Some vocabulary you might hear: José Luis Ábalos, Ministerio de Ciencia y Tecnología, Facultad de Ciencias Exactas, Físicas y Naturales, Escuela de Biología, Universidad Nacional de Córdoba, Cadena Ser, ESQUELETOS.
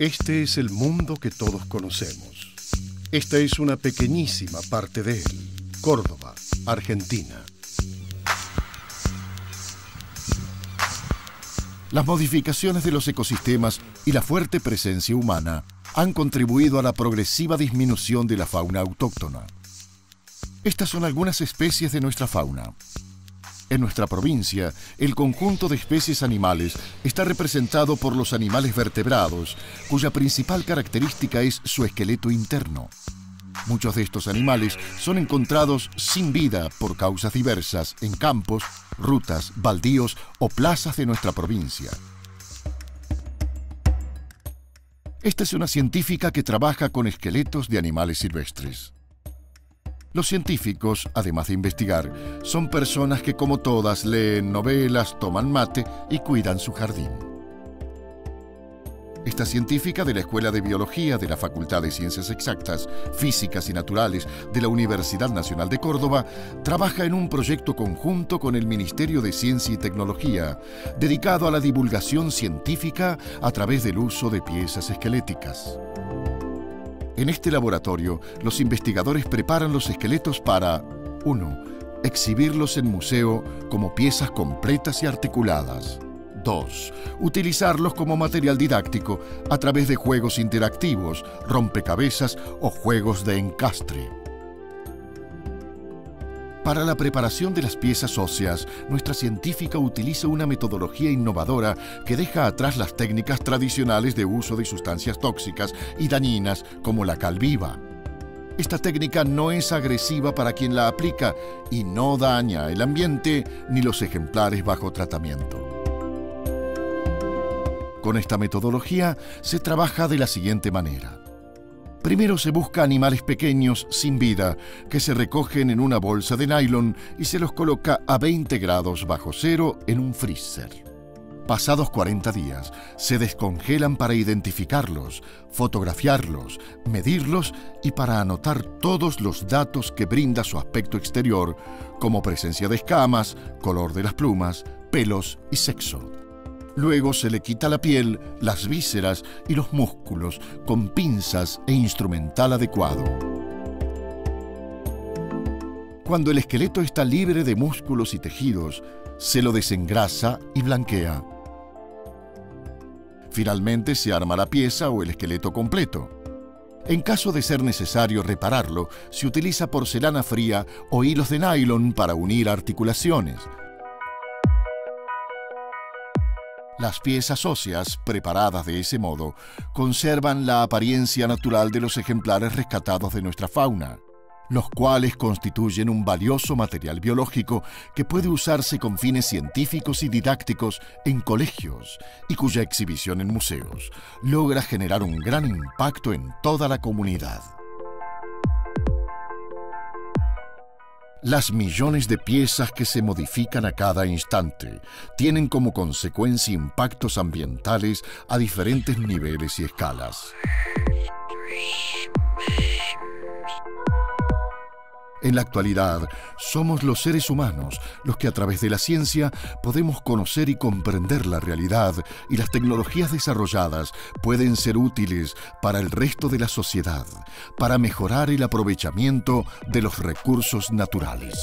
Este es el mundo que todos conocemos. Esta es una pequeñísima parte de él. Córdoba, Argentina. Las modificaciones de los ecosistemas y la fuerte presencia humana han contribuido a la progresiva disminución de la fauna autóctona. Estas son algunas especies de nuestra fauna. En nuestra provincia, el conjunto de especies animales está representado por los animales vertebrados, cuya principal característica es su esqueleto interno. Muchos de estos animales son encontrados sin vida por causas diversas en campos, rutas, baldíos o plazas de nuestra provincia. Esta es una científica que trabaja con esqueletos de animales silvestres. Los científicos, además de investigar, son personas que, como todas, leen novelas, toman mate y cuidan su jardín. Esta científica de la Escuela de Biología de la Facultad de Ciencias Exactas, Físicas y Naturales de la Universidad Nacional de Córdoba trabaja en un proyecto conjunto con el Ministerio de Ciencia y Tecnología dedicado a la divulgación científica a través del uso de piezas esqueléticas. En este laboratorio, los investigadores preparan los esqueletos para 1. Exhibirlos en museo como piezas completas y articuladas. 2. Utilizarlos como material didáctico a través de juegos interactivos, rompecabezas o juegos de encastre. Para la preparación de las piezas óseas, nuestra científica utiliza una metodología innovadora que deja atrás las técnicas tradicionales de uso de sustancias tóxicas y dañinas como la cal viva. Esta técnica no es agresiva para quien la aplica y no daña el ambiente ni los ejemplares bajo tratamiento. Con esta metodología se trabaja de la siguiente manera. Primero se busca animales pequeños sin vida que se recogen en una bolsa de nylon y se los coloca a 20 grados bajo cero en un freezer. Pasados 40 días, se descongelan para identificarlos, fotografiarlos, medirlos y para anotar todos los datos que brinda su aspecto exterior, como presencia de escamas, color de las plumas, pelos y sexo. Luego se le quita la piel, las vísceras y los músculos con pinzas e instrumental adecuado. Cuando el esqueleto está libre de músculos y tejidos, se lo desengrasa y blanquea. Finalmente se arma la pieza o el esqueleto completo. En caso de ser necesario repararlo, se utiliza porcelana fría o hilos de nylon para unir articulaciones. Las piezas óseas, preparadas de ese modo, conservan la apariencia natural de los ejemplares rescatados de nuestra fauna, los cuales constituyen un valioso material biológico que puede usarse con fines científicos y didácticos en colegios y cuya exhibición en museos logra generar un gran impacto en toda la comunidad. Las millones de piezas que se modifican a cada instante tienen como consecuencia impactos ambientales a diferentes niveles y escalas. En la actualidad, somos los seres humanos los que a través de la ciencia podemos conocer y comprender la realidad y las tecnologías desarrolladas pueden ser útiles para el resto de la sociedad, para mejorar el aprovechamiento de los recursos naturales.